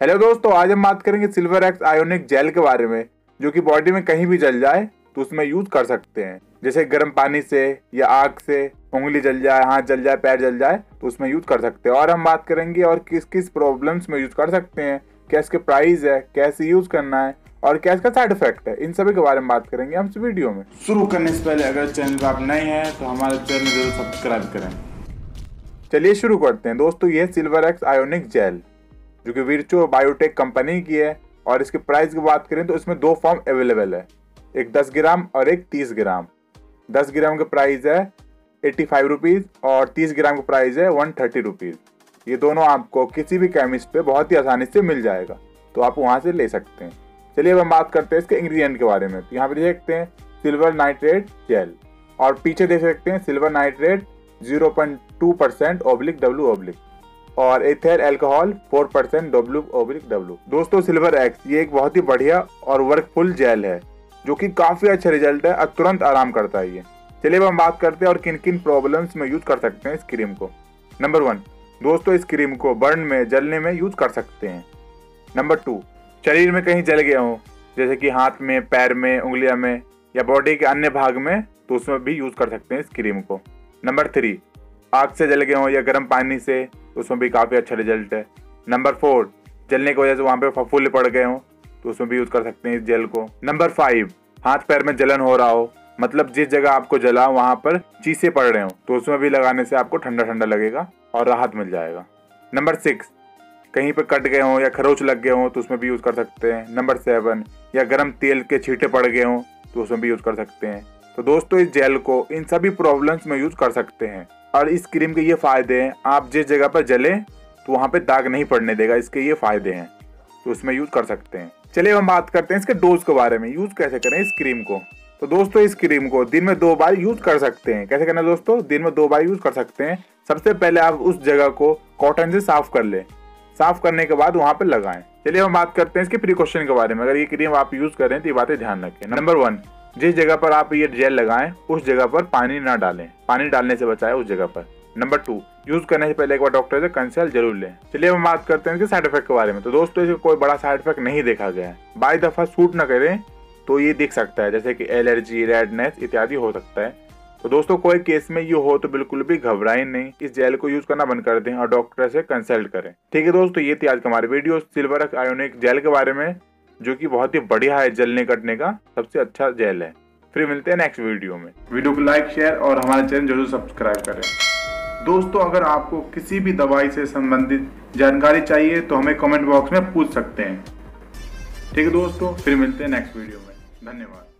Hello दोस्तों, आज हम बात करेंगे सिल्वर एक्स आयोनिक जेल के बारे में, जो कि बॉडी में कहीं भी जल जाए तो उसमें यूज कर सकते हैं। जैसे गर्म पानी से या आग से उंगली जल जाए, हाथ जल जाए, पैर जल जाए तो उसमें यूज कर सकते हैं। और हम बात करेंगे और किस किस प्रॉब्लम्स में यूज कर सकते हैं, क्या इसके प्राइस है, कैसे यूज करना है और क्या इसका साइड इफेक्ट है, इन सभी के बारे में बात करेंगे हम इस वीडियो में। शुरू करने से पहले अगर चैनल पर आप नए हैं तो हमारे चैनल जरूर सब्सक्राइब करें। चलिए शुरू करते हैं दोस्तों। ये सिल्वर एक्स आयोनिक जेल जो कि वीरचो बायोटेक कंपनी की है और इसके प्राइस की बात करें तो इसमें दो फॉर्म अवेलेबल है, एक 10 ग्राम और एक 30 ग्राम। 10 ग्राम का प्राइस है 85 रुपीज़ और 30 ग्राम का प्राइस है 130 रुपीज़। ये दोनों आपको किसी भी केमिस्ट पे बहुत ही आसानी से मिल जाएगा, तो आप वहाँ से ले सकते हैं। चलिए अब हम बात करते हैं इसके इंग्रीडियंट के बारे में। तो यहाँ पर देखते हैं सिल्वर नाइट्रेट जेल और पीछे देख सकते हैं सिल्वर नाइट्रेट 0.2% W/W और एथेल अल्कोहल 4% W/W। दोस्तों सिल्वर एक्स ये एक बहुत ही बढ़िया और वर्कफुल जेल है जो कि काफ़ी अच्छा रिजल्ट है और तुरंत आराम करता है ये। चलिए अब हम बात करते हैं और किन किन प्रॉब्लम्स में यूज कर सकते हैं इस क्रीम को। नंबर 1, दोस्तों इस क्रीम को बर्न में, जलने में यूज कर सकते हैं। नंबर 2, शरीर में कहीं जल गया हो, जैसे कि हाथ में, पैर में, उंगलियाँ में या बॉडी के अन्य भाग में, तो उसमें भी यूज़ कर सकते हैं इस क्रीम को। नंबर 3, आग से जल गए हों या गर्म पानी से, तो उसमें भी काफ़ी अच्छा रिजल्ट है। नंबर 4, जलने की वजह से वहाँ पे फफूले पड़ गए हों तो उसमें भी यूज़ कर सकते हैं इस जेल को। नंबर 5, हाथ पैर में जलन हो रहा हो, मतलब जिस जगह आपको जला वहाँ पर चीसे पड़ रहे हों तो उसमें भी लगाने से आपको ठंडा ठंडा लगेगा और राहत मिल जाएगा। नंबर 6, कहीं पर कट गए हों या खरोच लग गए हों तो उसमें भी यूज़ कर सकते हैं। नंबर 7, या गर्म तेल के छींटे पड़ गए हों तो उसमें भी यूज़ कर सकते हैं। तो दोस्तों इस जेल को इन सभी प्रॉब्लम्स में यूज़ कर सकते हैं। और इस क्रीम के ये फ़ायदे हैं, आप जिस जगह पर जलें तो वहाँ पे दाग नहीं पड़ने देगा, इसके ये फ़ायदे हैं, तो उसमें यूज़ कर सकते हैं। चलिए हम बात करते हैं इसके डोज के बारे में, यूज़ कैसे करें इस क्रीम को। तो दोस्तों इस क्रीम को दिन में 2 बार यूज़ कर सकते हैं। कैसे करना है दोस्तों? दिन में 2 बार यूज़ कर सकते हैं। सबसे पहले आप उस जगह को कॉटन से साफ़ कर लें, साफ़ करने के बाद वहाँ पर लगाएं। चलिए हम बात करते हैं इसके प्रिकॉशन के बारे में। अगर ये क्रीम आप यूज़ करें तो ये बातें ध्यान रखें। नंबर 1, जिस जगह पर आप ये जेल लगाएं उस जगह पर पानी ना डालें, पानी डालने से बचाएं उस जगह पर। नंबर 2, यूज़ करने से पहले एक बार डॉक्टर से कंसल्ट जरूर लें। चलिए हम बात करते हैं इसके साइड इफेक्ट के बारे में। तो दोस्तों इसका कोई बड़ा साइड इफेक्ट नहीं देखा गया है। बाई दफ़ा सूट ना करें तो ये दिख सकता है, जैसे कि एलर्जी, रेडनेस इत्यादि हो सकता है। तो दोस्तों कोई केस में ये हो तो बिल्कुल भी घबराएं नहीं, इस जेल को यूज़ करना बंद कर दें और डॉक्टर से कंसल्ट करें। ठीक है दोस्तों, ये थी आज हमारी video silver x ionic gel के बारे में, जो कि बहुत ही बढ़िया है, जलने कटने का सबसे अच्छा जेल है। फिर मिलते हैं नेक्स्ट वीडियो में। वीडियो को लाइक, शेयर और हमारे चैनल जरूर सब्सक्राइब करें। दोस्तों अगर आपको किसी भी दवाई से संबंधित जानकारी चाहिए तो हमें कमेंट बॉक्स में पूछ सकते हैं। ठीक है दोस्तों, फिर मिलते हैं नेक्स्ट वीडियो में। धन्यवाद।